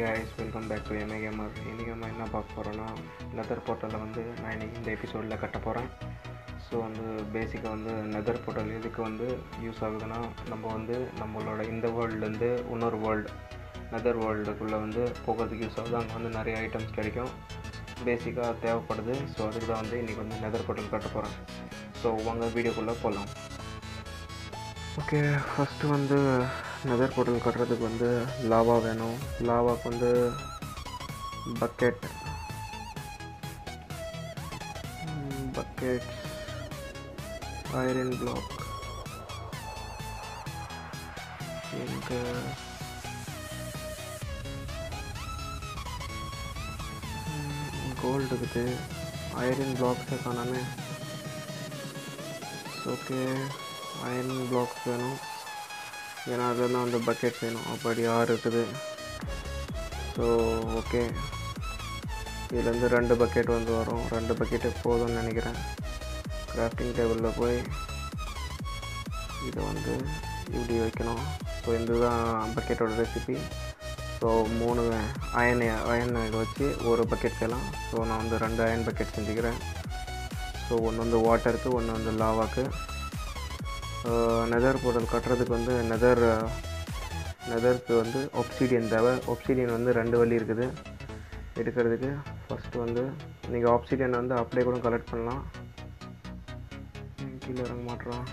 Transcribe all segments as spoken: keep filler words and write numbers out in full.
Hi guys, welcome back to M I Gamer. இன்னைக்கு நம்ம என்ன பார்க்க போகிறோன்னா Nether Portal வந்து நான் இன்னைக்கு இந்த எபிசோடில் கட்ட போகிறேன். ஸோ வந்து பேசிக்காக வந்து Nether Portal இதுக்கு வந்து யூஸ் ஆகுதுன்னா நம்ம வந்து நம்மளோட இந்த வேர்ல்டுலேருந்து இன்னொரு வேர்ல்டு நெதர் வேர்ல்டுக்குள்ளே வந்து போகிறதுக்கு யூஸ் ஆகுது. அங்கே வந்து நிறைய ஐட்டம்ஸ் கிடைக்கும், பேசிக்காக தேவைப்படுது. ஸோ அதுக்கு தான் வந்து இன்றைக்கி வந்து Nether Portal கட்ட போகிறேன். ஸோ உங்கள் வீடியோக்குள்ளே போகலாம். ஓகே, ஃபஸ்ட்டு வந்து நெதர் போர்ட்டல் கட்டுறதுக்கு வந்து லாவா வேணும். லாவாவுக்கு வந்து பக்கெட் பக்கெட் ஐரன் பிளாக் இங்கே கோல்டு இருக்குது, ஐரன் பிளாக்ஸை காணாமே. ஓகே, ஐரன் பிளாக்ஸ் வேணும், ஏன்னா அதெல்லாம் வந்து பக்கெட் வேணும். அப்படி ஆறு இருக்குது. ஸோ ஓகே, இதுலேருந்து ரெண்டு பக்கெட் வந்து வரும். ரெண்டு பக்கெட்டு போதும்னு நினைக்கிறேன். கிராஃப்டிங் டேபிளில் போய் இதை வந்து இப்படி வைக்கணும். ஸோ இதுதான் பக்கெட்டோட ரெசிபி. ஸோ மூணு அயன் அயன் இதை வச்சு ஒரு பக்கெட் செய்யலாம். ஸோ நான் வந்து ரெண்டு அயன் பக்கெட் செஞ்சுக்கிறேன். ஸோ ஒன்று வந்து வாட்டருக்கு, ஒன்று வந்து லாவாக்கு. நெதர் போர்ட்டல் கட்டுறதுக்கு வந்து நெதர் நெதருக்கு வந்து ஆப்சிடியன் தேவை. ஆப்சிடியன் வந்து ரெண்டு வழி இருக்குது எடுக்கிறதுக்கு. ஃபஸ்ட்டு வந்து நீங்கள் ஆப்சிடியன் வந்து அப்படியே கூட கலெக்ட் பண்ணலாம். கீழே இறங்க மாட்டோம்.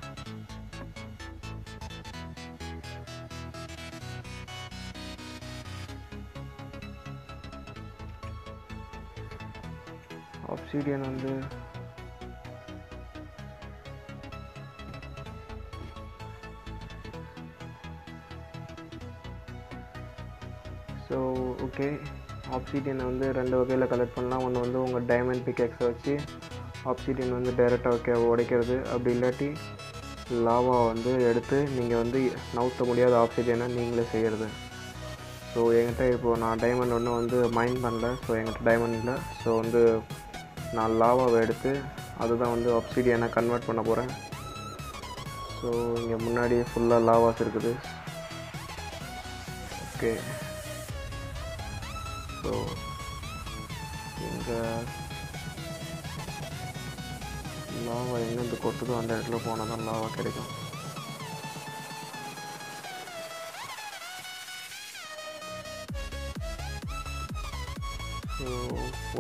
ஆப்சிடியன் வந்து ஸோ ஓகே, ஆப்சிடியனை வந்து ரெண்டு வகையில் கலெக்ட் பண்ணலாம். ஒன்று வந்து உங்கள் டைமண்ட் பிக்எக்ஸை வச்சு ஆப்சிடியன் வந்து டைரெக்டாக வைக்க உடைக்கிறது. அப்படி இல்லாட்டி லாவா வந்து எடுத்து நீங்கள் வந்து நவுத்த முடியாத ஆப்சிடியனை நீங்களே செய்கிறது. ஸோ என்கிட்ட இப்போது நான் டைமண்ட் ஒன்று வந்து மைன் பண்ணல. ஸோ என்கிட்ட டைமண்ட் இல்லை. ஸோ வந்து நான் லாவாவை எடுத்து அதுதான் வந்து ஆப்சிடியனை கன்வெர்ட் பண்ண போகிறேன். ஸோ இங்கே முன்னாடி ஃபுல்லாக லாவாஸ் இருக்குது. ஓகே, ஸோ இங்கே லாவா எங்கேருந்து கொட்டுதோ அந்த இடத்துல போனால் தான் லாவா கிடைக்கும். ஸோ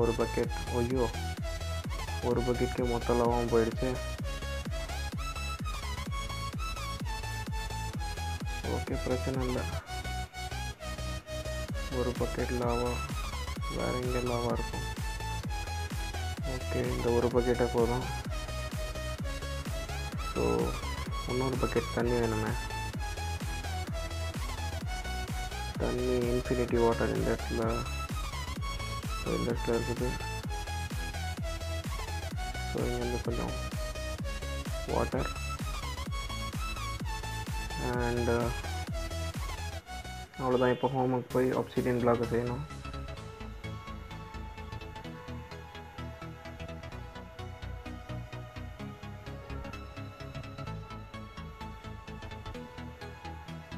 ஒரு பக்கெட், ஐயோ ஒரு பக்கெட்கே மொத்த லாவாகவும் போயிடுச்சு. ஓகே, பிரச்சனை இல்லை. ஒரு பக்கெட் லாவா, வேறு எங்கே லாவா இருக்கும்? ஓகே, இந்த ஒரு பக்கெட்டே போதும். ஸோ இன்னொரு பக்கெட் தண்ணி வேணுமே. தண்ணி இன்ஃபினிட்டி வாட்டர் இந்த இடத்துல இந்த இடத்துல இருக்குது. ஸோ இங்கே வந்து கொஞ்சம் வாட்டர் அண்டு அவ்வளோதான். இப்போ ஹோமுக்கு போய் ஆப்சிடியன் பிளாக்கை செய்யணும்.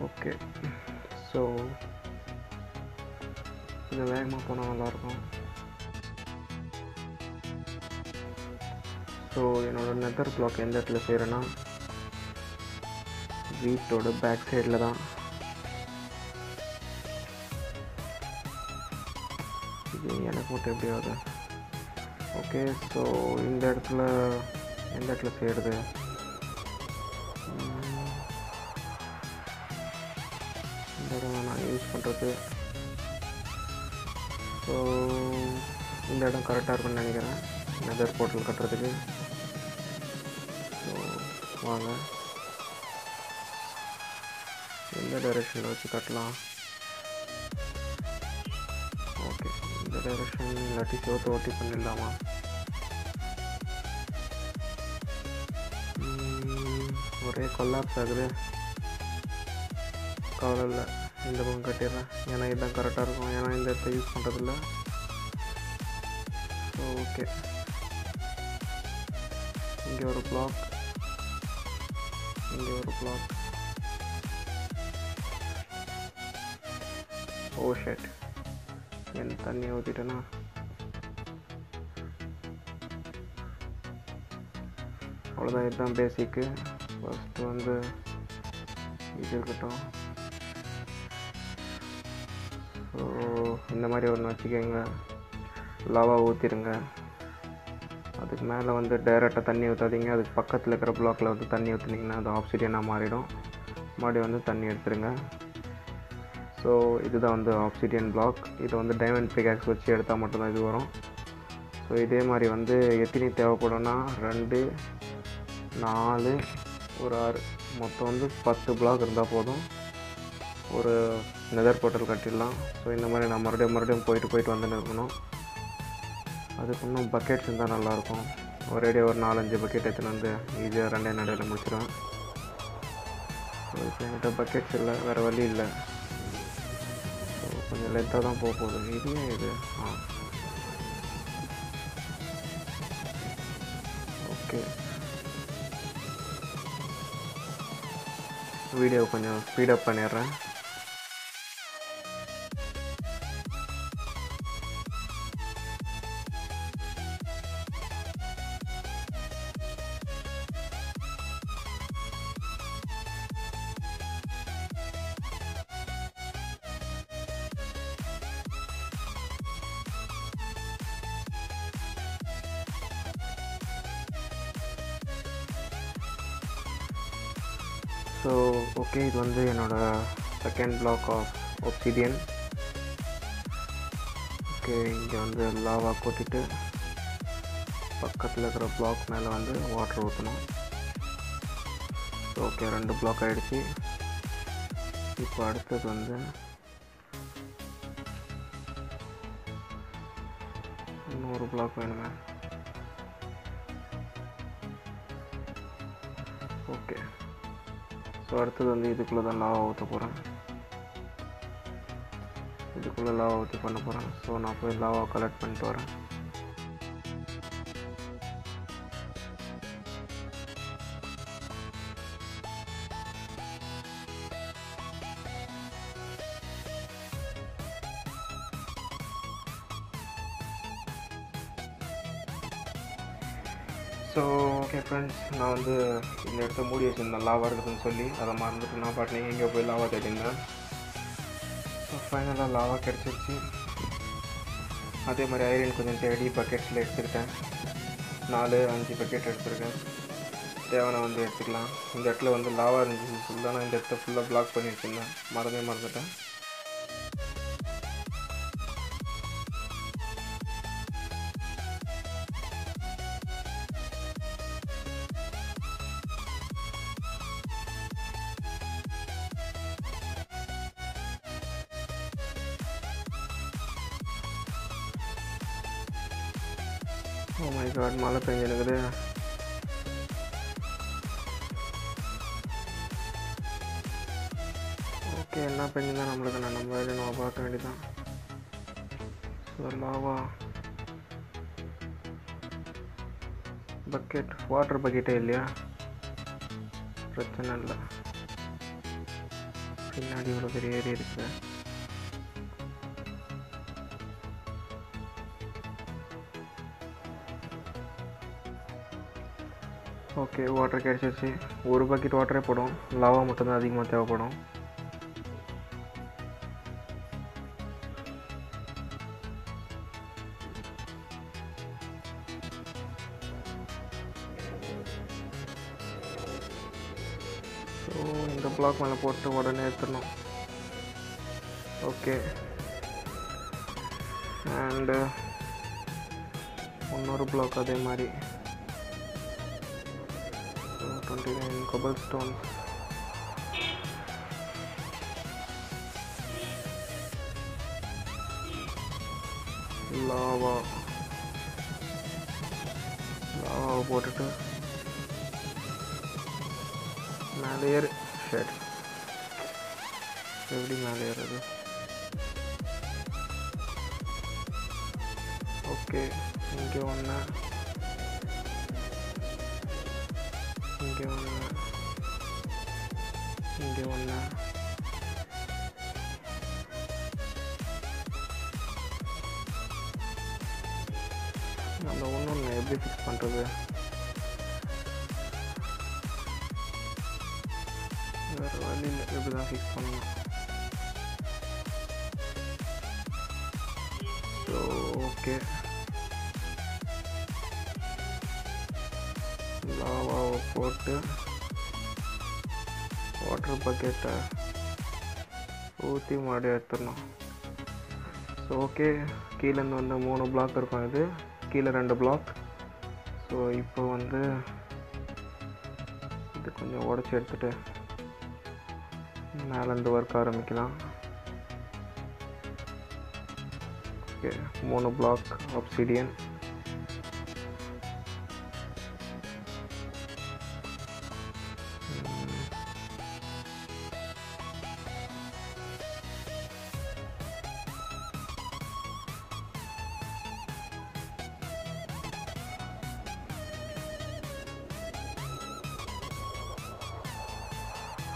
ஓகே, ஸோ இது வேகமாக போனால் நல்லாயிருக்கும். ஸோ என்னோட நெதர் பிளாக் எந்த இடத்துல செய்கிறேன்னா வீட்டோட பேக் சைடில் தான். எனக்கு மட்டும் எப்படியாவது. ஓகே, ஸோ இந்த இடத்துல எந்த இடத்துல செய்கிறது? இந்த இடம் நான் யூஸ் பண்ணுறது. ஸோ இந்த இடம் கரெக்டாக இருக்குன்னு நினைக்கிறேன் நெதர் போர்ட்டல் கட்டுறதுக்கு. ஸோ வாங்க, எந்த டைரெக்ஷனில் வச்சு கட்டலாம்? டைரக்ஷன் இல்லாட்டி சோத்து ஓட்டி பண்ணிடலாமா? ஒரே கொல்லாப்ஸ் ஆகுது. கவலை இல்லை, இந்த பக்கம் கட்டிடுறேன். ஏன்னா இதுதான் கரெக்டாக இருக்கும். ஏன்னா இந்த இடத்த யூஸ் பண்ணுறதில்ல. ஓகே, இங்கே ஒரு பிளாக், இங்கே ஒரு பிளாக். ஓ ஷட், ఎంత தண்ணி ஊத்திட்டேனா அவ்வளோதான். இதுதான் பேசிக்கு. ஃபஸ்ட்டு வந்து இது இருக்கட்டும். ஸோ இந்த மாதிரி ஒன்று வச்சுக்கோங்க, லவா ஊற்றிடுங்க. அதுக்கு மேலே வந்து டைரெக்டாக தண்ணி ஊற்றாதீங்க. அதுக்கு பக்கத்தில் இருக்கிற பிளாக்கில் வந்து தண்ணி ஊற்றுனீங்கன்னா அது ஆப்சிடியனாக மாறிடும். மறுபடியும் வந்து தண்ணி எடுத்துருங்க. ஸோ இதுதான் வந்து ஆப்சிடியன் பிளாக். இதை வந்து டைமண்ட் பிகாக்ஸ் வச்சு எடுத்தால் மட்டும்தான் இது வரும். ஸோ இதே மாதிரி வந்து எத்தனை தேவைப்படும்னா ரெண்டு நாலு ஒரு ஆறு மொத்தம் வந்து பத்து பிளாக் இருந்தால் போதும், ஒரு நெதர் போர்ட்டல் கட்டிடலாம். ஸோ இந்த மாதிரி நான் மறுபடியும் மறுபடியும் போயிட்டு போயிட்டு வந்துட்டு இருக்கணும். அதுக்கு இன்னும் பக்கெட்ஸ் இருந்தால் நல்லாயிருக்கும். ஒரேடியே ஒரு நாலஞ்சு பக்கெட் எடுத்துன்னு வந்து ஈஸியாக ரெண்டே நடையில் முடிச்சிடும். ஸோ இப்போ என்கிட்ட பக்கெட்ஸ் இல்லை, வேறு வழி இல்லை. ஸோ கொஞ்சம் லென்த்தாக தான் போக போகுது. இதுவே இது ஆ ஓகே. வீடியோ கொஞ்சம் ஸ்பீடப் பண்ணிடுறேன். ஸோ ஓகே, இது வந்து என்னோடய second block of obsidian. Okay, இங்கே வந்து லாவா கொட்டிட்டு பக்கத்தில் இருக்கிற பிளாக் மேலே வந்து வாட்டர் ஊற்றணும். ஓகே, ரெண்டு பிளாக் ஆகிடுச்சு. இப்போ அடுத்தது வந்து இன்னொரு பிளாக் வேணுங்க. ஓகே, ஸோ அடுத்தது வந்து இதுக்குள்ளே தான் லாவா ஊற்ற போகிறேன். இதுக்குள்ளே லாவா ஊற்றி பண்ண போகிறேன். ஸோ நான் போய் லாவா கலெக்ட் பண்ணிட்டு வரேன். ஸோ ஓகே ஃப்ரெண்ட்ஸ், நான் வந்து இந்த இடத்த மூடி வச்சுருந்தேன் லாவா இருக்குதுன்னு சொல்லி. அதை மறந்துட்டு நான் பாட்டினேன் எங்கே போய் லாவா தேடிருந்தேன். ஸோ ஃபைனலாக லாவா கிடச்சிருச்சு. அதே மாதிரி ஐரன் கொஞ்சம் தேடி பக்கெட்ஸில் எடுத்துக்கிட்டேன். நாலு அஞ்சு பக்கெட் எடுத்துருக்கேன். தேவையான வந்து எடுத்துக்கலாம். இந்த இடத்துல வந்து லாவா இருந்துச்சு ஃபுல்லாக. நான் இந்த இடத்த ஃபுல்லாக பிளாக் பண்ணி வச்சுருந்தேன், மறந்தே மறந்துட்டேன். ஓ மை காட், மழை பெஞ்சிருக்குது. ஓகே, என்ன பெஞ்சுதான் நம்மளுக்கு நான் நம்ம வேலையை நம்ம பார்க்க வேண்டியதான். ஸோ லாவா பக்கெட் வாட்டர் பக்கெட்டே இல்லையா, பிரச்சனை இல்லை. பின்னாடி இவ்வளோ பெரிய ஏரி இருக்குது. ஓகே, வாட்டர் கிடச்சிருச்சு. ஒரு பக்கெட் வாட்டரே போடும், லாவா மட்டும்தான் அதிகமாக தேவைப்படும். ஸோ இந்த பிளாக் மேலே போட்டு உடனே எடுத்துடணும். ஓகே, அண்டு இன்னொரு பிளாக் அதே மாதிரி twenty nine cobblestone. Lava லாவாவை போட்டுட்டு மேலே ஏறு ஷேட். எப்படி மேலே ஏறுறது? ஓகே, இங்கே ஒன்று இங்கே ஒன்று இங்கே ஒன்று அந்த ஒன்று ஒன்று எப்படி ஃபிக்ஸ் பண்ணுறது? வேறு வழி இல்லை, எப்படி தான் ஃபிக்ஸ் பண்ணணும்? ஸோ ஓகே, லாவாவை போட்டு வாட்டர் பக்கெட்டை ஊற்றி மாடி எடுத்துடணும். ஸோ ஓகே, கீழேருந்து வந்து மூணு பிளாக் இருக்கும், இது கீழே ரெண்டு பிளாக். ஸோ இப்போ வந்து இது கொஞ்சம் உடச்சி எடுத்துகிட்டு மேலேருந்து ஒர்க் ஆரம்பிக்கலாம். ஓகே, மூணு பிளாக் ஆப்சிடியன்.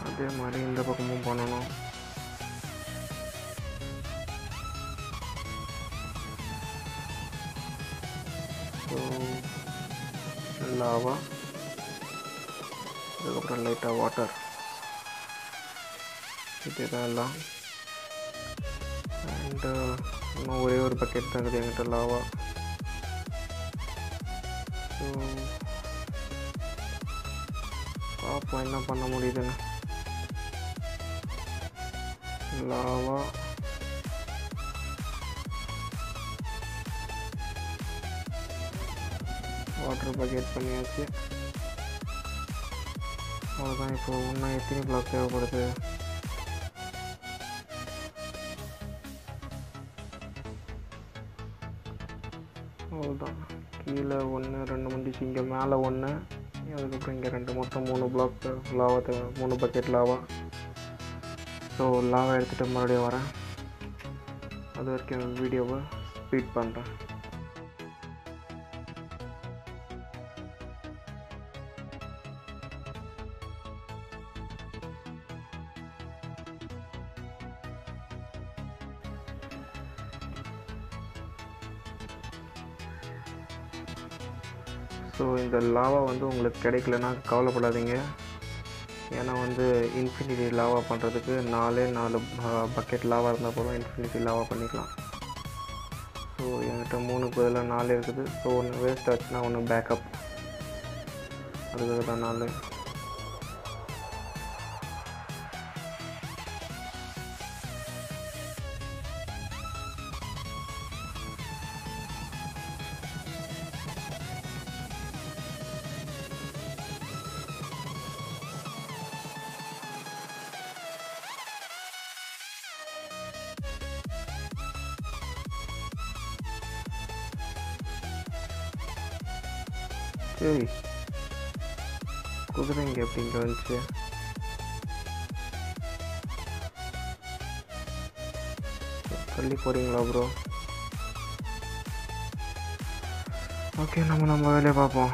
அதே மாதிரி இந்த பக்கமும் பண்ணணும். ஸோ லாவா, அதுக்கப்புறம் லைட்டாக வாட்டர், இதுதான் எல்லாம். அண்டு இன்னும் ஒரே ஒரு பக்கெட் தான் இருக்குது என்கிட்ட லாவா. ஸோ பார்ப்போம் என்ன பண்ண முடியுதுன்னு. லாவா வாட்டர் பக்கெட் பண்ணியாச்சு, அவ்வளோதான். இப்போ இன்னும் எத்தனை பிளாக் தேவைப்படுது? அவ்வளோதான், கீழே ஒன்று ரெண்டு முடிச்சு, இங்கே மேலே ஒன்று, அதுக்கப்புறம் இங்கே ரெண்டு, மொத்தம் மூணு பிளாக் லாவா தேவை, மூணு பக்கெட் லாவா. ஸோ லாவை எடுத்துகிட்டு மறுபடியும் வரேன், அது வரைக்கும் வீடியோவை ஸ்பீட் பண்ணுறேன். ஸோ இந்த லாவா வந்து உங்களுக்கு கிடைக்கலன்னா கவலைப்படாதீங்க, ஏன்னா வந்து இன்ஃபினிட்டி லாவா பண்ணுறதுக்கு நாலே நாலு பக்கெட் லாவா இருந்தால் போதும், இன்ஃபினிட்டி லாவா பண்ணிக்கலாம். ஸோ என்கிட்ட மூணுக்கு பதிலாக நாலு இருக்குது. ஸோ ஒன்று வேஸ்ட் ஆச்சுன்னா ஒன்று பேக்கப், அதுக்காக தான் நாலு. ஏய், குதிரை இங்கே எப்படிங்க வந்துச்சு? தள்ளி போகிறீங்களா ப்ரோ? ஓகே, நம்ம நம்ம வேலையை பார்ப்போம்.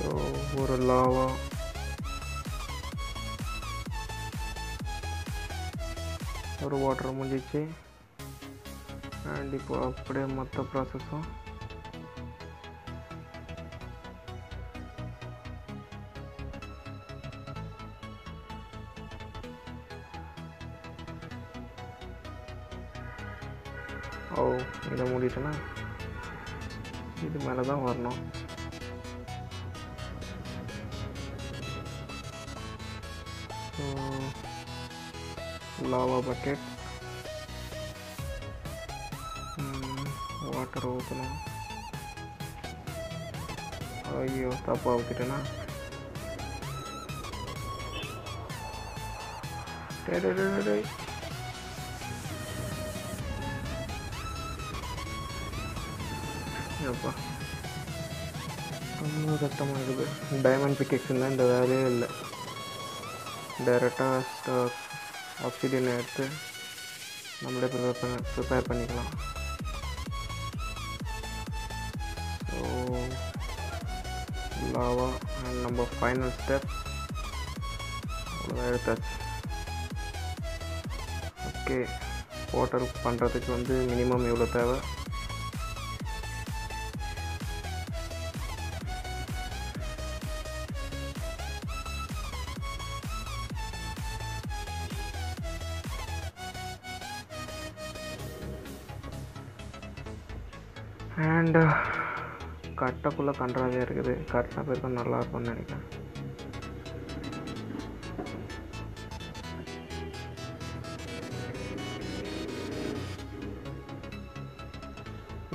ஸோ ஒரு லாவா, ஒரு வாட்டர் முடிஞ்சிச்சு. அண்ட் இப்போ அப்படியே மற்ற ப்ராசஸும். ஓ, இதை முடிட்டேன்னா இது மேலே தான் வரணும். லாவா பக்கெட், வாட்டர் ஊற்றணும். ஐயோ, தப்பாக ஊற்றிட்டேன்னா. அப்பா ரொம்ப கஷ்டமாக இருக்குது. டைமண்ட் பிக்கெக்ஸ் இருந்தால் இந்த வேலையே இல்லை. டைரெக்டாக ஆக்சிஜனை எடுத்து நம்மளே ப்ரிப்பேர் பண்ண ப்ரிப்பேர் பண்ணிக்கலாம். So our number final step, where that's okay. Portal பண்றதுக்கு வந்து minimum எவ்வளவு தேவை? And கட்டக்குள்ள கன்றாவே இருக்குது. கட்டின பேருக்கு நல்லா இருக்கும்னு நினைக்கிறேன்.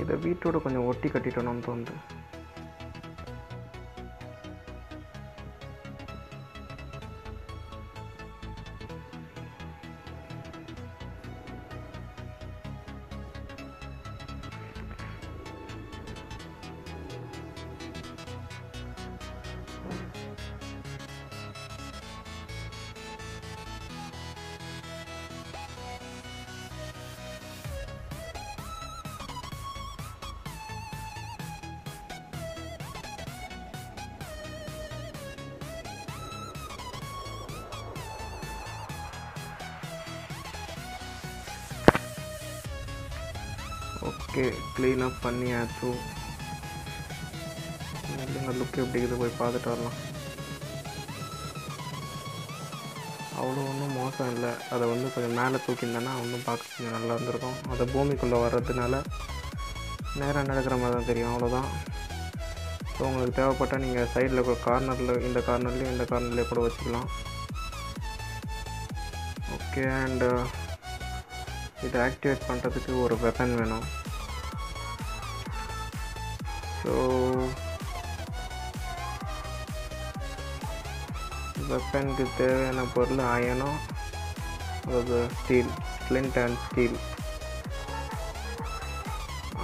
இதை வீட்டோட கொஞ்சம் ஒட்டி கட்டிட்டோம்னு தோணுது. ஓகே, க்ளீன் அப் பண்ணியாச்சு. நல்ல லுக் எப்படி இருக்குது போய் பார்த்துட்டு வரலாம். அவ்வளோ ஒன்றும் மோசம் இல்லை. அதை வந்து கொஞ்சம் மேலே தூக்கியிருந்தேன்னா ஒன்றும் பார்க்க கொஞ்சம் நல்லா இருந்திருக்கும். அதை பூமிக்குள்ளே வர்றதுனால நேராக நடக்கிற மாதிரி தான் தெரியும், அவ்வளோதான். ஸோ உங்களுக்கு தேவைப்பட்டால் நீங்கள் சைடில் கூட கார்னரில் இந்த கார்னர்லேயும் இந்த கார்னர்லேயே கூட வச்சுக்கலாம். ஓகே, அண்டு இதை ஆக்டிவேட் பண்ணுறதுக்கு ஒரு வெப்பன் வேணும். ஸோ வெப்பனுக்கு தேவையான பொருள் அயனம், அதாவது ஸ்டீல், ஃப்ளிண்ட் அண்ட் ஸ்டீல்.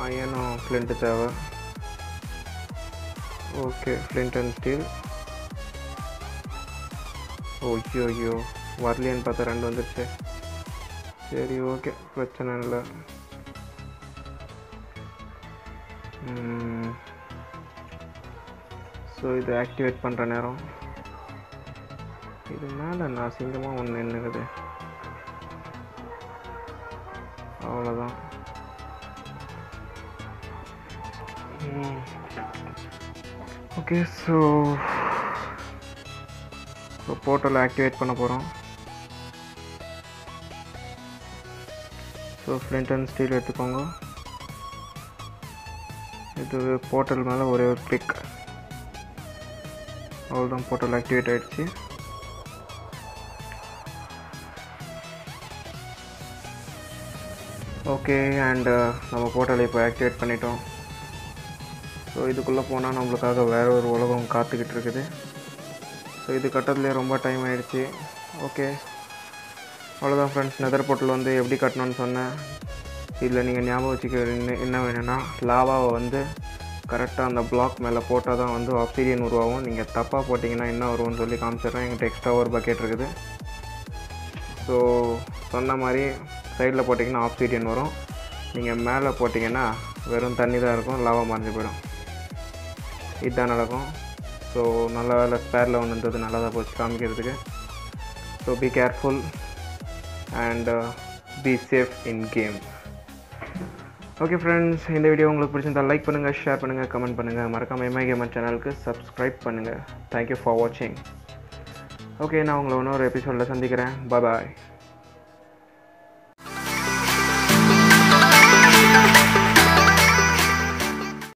அயனம் ஃப்ளிண்ட்டு தேவை. Okay, flint and steel. Okay, ஐயோ வரலையான்னு பார்த்தா ரெண்டு வந்துடுச்சு. சரி, ஓகே, பிரச்சனை இல்லை. ஸோ இதை ஆக்டிவேட் பண்ணுற நேரம் இது மேலே நான் அசிங்கமாக ஒன்று நின்றுக்குது, அவ்வளோதான். ஓகே, ஸோ போர்ட்டல் ஆக்டிவேட் பண்ண போகிறோம். ஸோ ஃப்ளிண்ட் அண்ட் ஸ்டீல் எடுத்துக்கோங்க. இது போர்ட்டல் மேலே ஒரே ஒரு கிளிக், அவ்வளோதான். போர்ட்டல் ஆக்டிவேட் ஆகிடுச்சு. ஓகே, அண்டு நம்ம போர்ட்டலை இப்போ ஆக்டிவேட் பண்ணிட்டோம். ஸோ இதுக்குள்ளே போனால் நம்மளுக்காக வேறு ஒரு உலகம் காத்துக்கிட்டு இருக்குது. ஸோ இது கட்டத்துலேயே ரொம்ப டைம் ஆகிடுச்சு. ஓகே, அவ்வளோதான் ஃப்ரெண்ட்ஸ். நெதர் போர்ட்டல் வந்து எப்படி கட்டணும்னு சொன்னேன். இதில் நீங்கள் ஞாபகம் வச்சுக்க என்ன வேணும்னா, லாவாவை வந்து கரெக்டாக அந்த பிளாக் மேலே போட்டால் தான் வந்து ஆப்சிடியன் உருவாகும். நீங்கள் தப்பாக போட்டிங்கன்னா என்ன வருவோம்னு சொல்லி காமிச்சிடுறேன். எங்கிட்ட எக்ஸ்ட்ரா ஒரு பக்கெட் இருக்குது. ஸோ சொன்ன மாதிரி சைடில் போட்டிங்கன்னா ஆப்சிடியன் வரும். நீங்கள் மேலே போட்டிங்கன்னா வெறும் தண்ணி தான் இருக்கும், லாவா மறைஞ்சு போயிடும். இதுதான் நடக்கும். ஸோ நல்ல வேலை ஸ்பேரில் ஒன்றுன்றது நல்லா தான் போச்சு காமிக்கிறதுக்கு. So be careful and uh, be safe in game. Okay friends, இந்த வீடியோ உங்களுக்கு பிடிச்சிருந்தா லைக் பண்ணுங்க, ஷேர் பண்ணுங்க, கமெண்ட் பண்ணுங்க. மறக்காம M I Gamer சேனலுக்கு subscribe பண்ணுங்க. Thank you for watching. Okay, நான் உங்களை இன்னொரு எபிசோட்ல சந்திக்கிறேன். Bye bye.